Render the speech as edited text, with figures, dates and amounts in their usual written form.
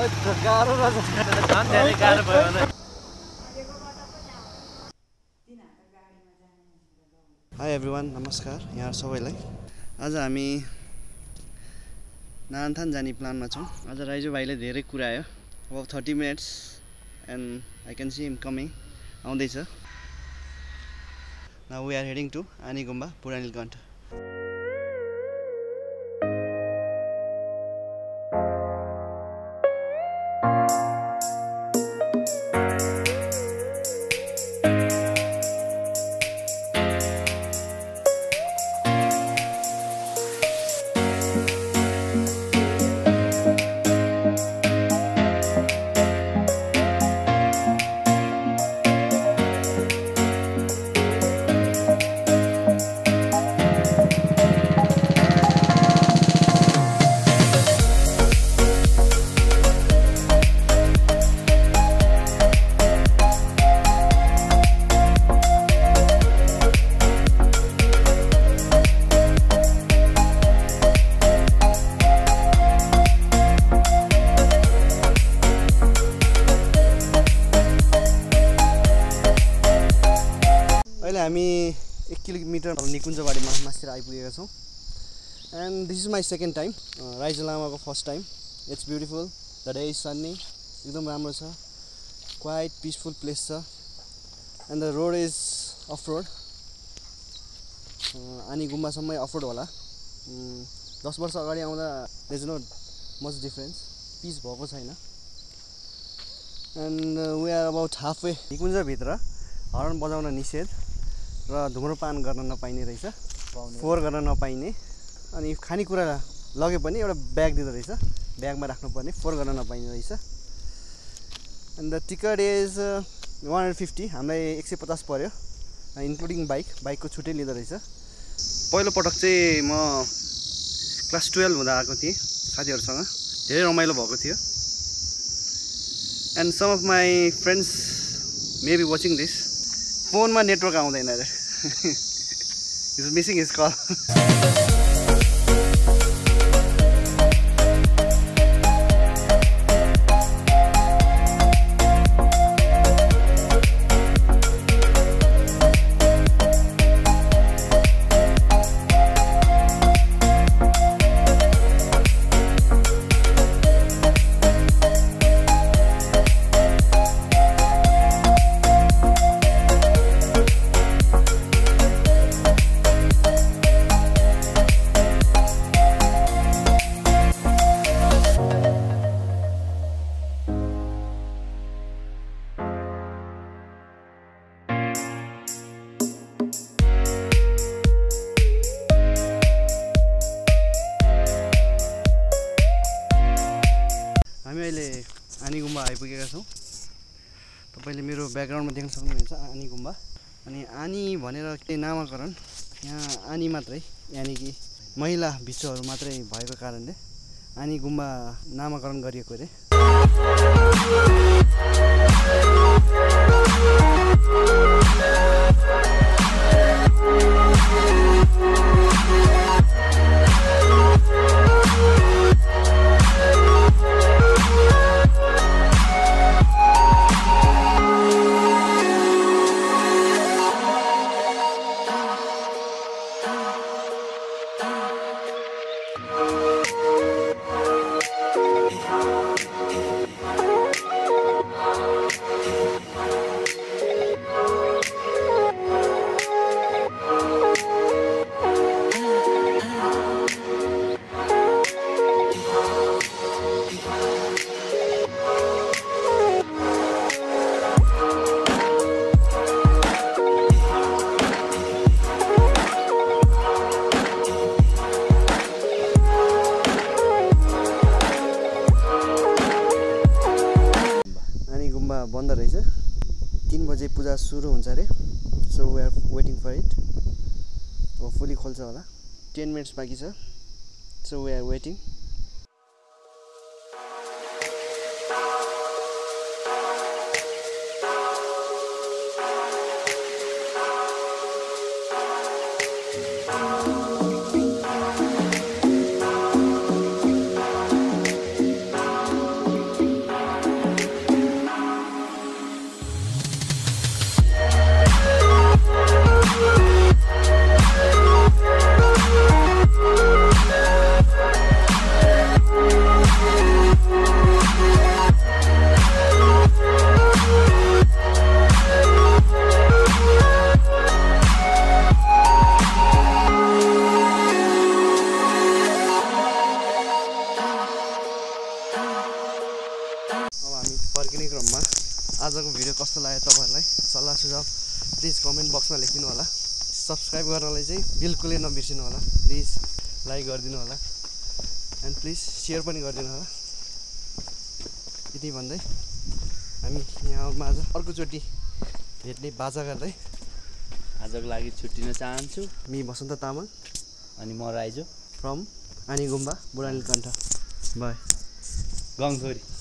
Hi everyone, namaskar. Yaar sabai आज हामी नानथान जाने प्लानमा छौं. आज राइजु भाइले धेरै कुरा आयो. About 30 minutes and I can see him coming. Now we are heading to Aani Gumba, Puranil Ganta. Kilometer from Nikunjavadi Master Ipugaso, and this is my second time. Raijalama first time. It's beautiful. The day is sunny. Ekdam ramro cha. Quite peaceful place cha. And the road is off road. Aani Gumba sammai off road wala. 10 barsa agadi aउँदा there's no much difference. Peace bhako chaina. And we are about halfway. Nikunja bhitra horn bajauna nishedh. धुम्रपान गर्न नपाइने रहेछ, फोहोर गर्न नपाइने, अनि खानेकुरा लगे पनि एउटा ब्याग दिदो रहेछ, ब्यागमा राख्नुपर्ने, फोहोर गर्न नपाइने रहेछ. And the ticket is 150, हामीलाई 150 पर्यो, इन्क्लुडिङ बाइक, बाइकको छुट्टै लिदो रहेछ. पहिलो पटक चाहिँ म क्लास 12 हुँदा आएको थिए साथीहरुसँग, धेरै रमाइलो भएको थियो. And some of my friends may be watching this. Phone ma network आउँदैन रे. He's missing his call. Aani Gumba आइपुगेका छौं. तपाईले मेरो ब्याकग्राउन्डमा देख्न सक्नुहुन्छ Aani Gumba. अनि आनी भनेर के नामकरण यहाँ आनी मात्रै, यानी कि महिला विश्वहरु मात्रै भएको कारणले Aani Gumba नामकरण गरिएको रे. बन्द रहेछ. 3 बजे पूजा सुरु हुन्छ रे. So we are waiting for it. Hopefully खोल्छ होला. 10 minutes बाकी छ. So we are waiting. कस्तो लाग्यो तपाईहरुलाई सल्लाह सुझाव प्लिज कमेन्ट बक्समा लेखिदिनु होला सब्स्क्राइब गर्नलाई चाहिँ बिल्कुलै नबिर्सिनु होला प्लिज लाइक गरिदिनु होला एन्ड प्लिज शेयर पनि गरिदिनु होला यति भन्दै हामी यहाँ आज अर्को चोटी भेट्ने बाचा गर्दै आजको लागि छुट्टिन चाहन्छु म बसन्त तामाङ अनि म राइजो फ्रम आनी गुम्बा पुरानिल कण्ठ बाय गङथोरी